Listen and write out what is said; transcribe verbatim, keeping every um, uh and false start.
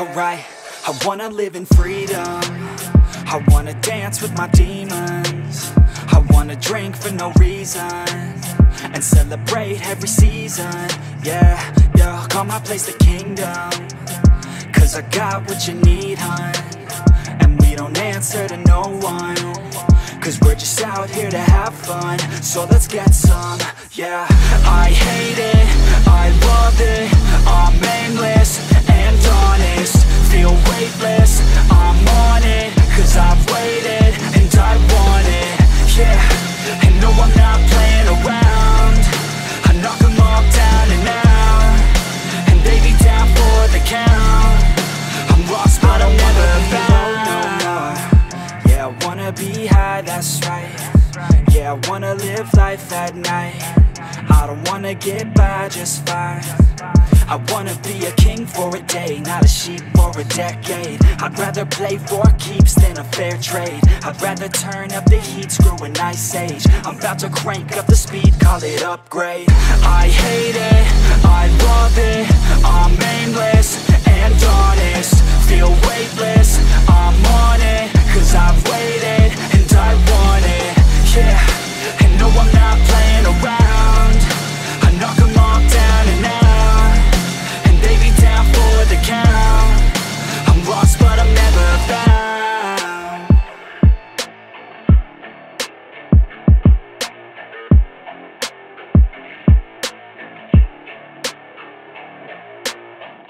alright. I wanna live in freedom, I wanna dance with my demons, I wanna drink for no reason, and celebrate every season. Yeah, yo, call my place the kingdom, cause I got what you need, hun. And we don't answer to no one, cause we're just out here to have fun. So let's get some, yeah. I hate it, I love it, I'm aimless and honest. Feel weightless, I'm on it, cause I've waited and I want it, yeah. And no, I'm not playing around, I knock them all down and out, and they be down for the count. I'm lost but I don't wanna be low no more. Yeah, I wanna be high, that's right. Yeah, I wanna live life at night, I don't wanna get by just fine. I wanna be a king for a day, not a sheep for a decade. I'd rather play for keeps than a fair trade. I'd rather turn up the heat, screw an ice age. I'm about to crank up the speed, call it upgrade. I hate it, I love it, I'm aimless and honest. Feel weightless,